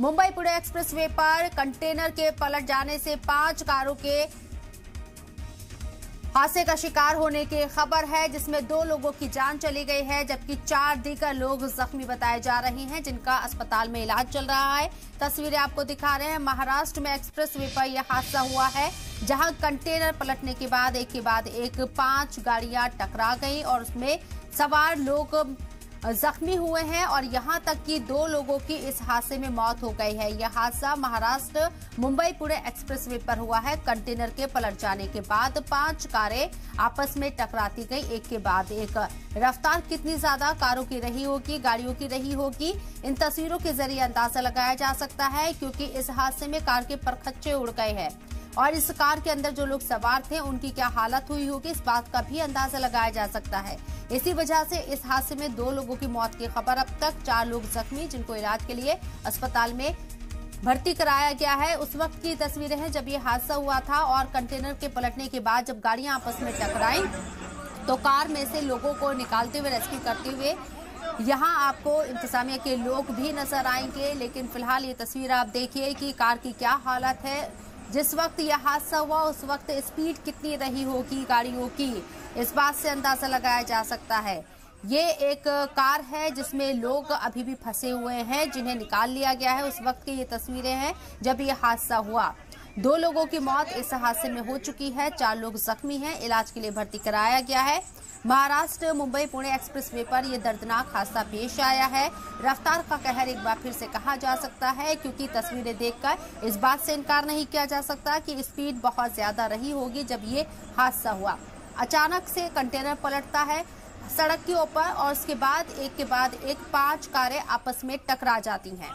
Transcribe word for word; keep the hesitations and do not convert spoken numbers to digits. Mumbai Pune expressway पर container के पलट जाने से पांच कारों के हादसे का शिकार होने की खबर है, जिसमें दो लोगों की जान चली गई है जबकि चार दीगर लोग जख्मी बताए जा रहे हैं, जिनका अस्पताल में इलाज चल रहा है। तस्वीरें आपको दिखा रहे हैं, महाराष्ट्र में एक्सप्रेसवे पर यह हादसा हुआ है, जहां कंटेनर पलटने के बाद एक के बाद एक पांच गाड़ियां टकरा गई और उसमें सवार लोग जख्मी हुए हैं और यहां तक कि दो लोगों की इस हादसे में मौत हो गई है। यह हादसा महाराष्ट्र मुंबई पुणे एक्सप्रेसवे पर हुआ है। कंटेनर के पलट जाने के बाद पांच कारें आपस में टकराती गई एक के बाद एक। रफ्तार कितनी ज्यादा कारों की रही होगी, गाड़ियों की रही होगी, इन तस्वीरों के जरिए अंदाजा लगाया जा सकता है, क्योंकि इस हादसे में कार के परखच्चे उड़ गए हैं और इस कार के अंदर जो लोग सवार थे उनकी क्या हालत हुई होगी, इस बात का भी अंदाजा लगाया जा सकता है। इसी वजह से इस हादसे में दो लोगों की मौत की खबर, अब तक चार लोग जख्मी, जिनको इलाज के लिए अस्पताल में भर्ती कराया गया है। उस वक्त की तस्वीरें हैं जब ये हादसा हुआ था और कंटेनर के पलटने के बाद जब गाड़ियां आपस में टकराई तो कार में से लोगों को निकालते हुए, रेस्क्यू करते हुए यहाँ आपको इंतजामिया के लोग भी नजर आएंगे। लेकिन फिलहाल ये तस्वीर आप देखिए कि कार की क्या हालत है। जिस वक्त यह हादसा हुआ उस वक्त स्पीड कितनी रही होगी गाड़ियों की, इस बात से अंदाजा लगाया जा सकता है। ये एक कार है जिसमें लोग अभी भी फंसे हुए हैं, जिन्हें निकाल लिया गया है। उस वक्त की ये तस्वीरें हैं जब यह हादसा हुआ। दो लोगों की मौत इस हादसे में हो चुकी है, चार लोग जख्मी हैं, इलाज के लिए भर्ती कराया गया है। महाराष्ट्र मुंबई पुणे एक्सप्रेसवे पर यह दर्दनाक हादसा पेश आया है। रफ्तार का कहर एक बार फिर से कहा जा सकता है, क्योंकि तस्वीरें देखकर इस बात से इनकार नहीं किया जा सकता कि स्पीड बहुत ज्यादा रही होगी जब ये हादसा हुआ। अचानक से कंटेनर पलटता है सड़क के ऊपर और उसके बाद एक के बाद एक पांच कारें आपस में टकरा जाती हैं।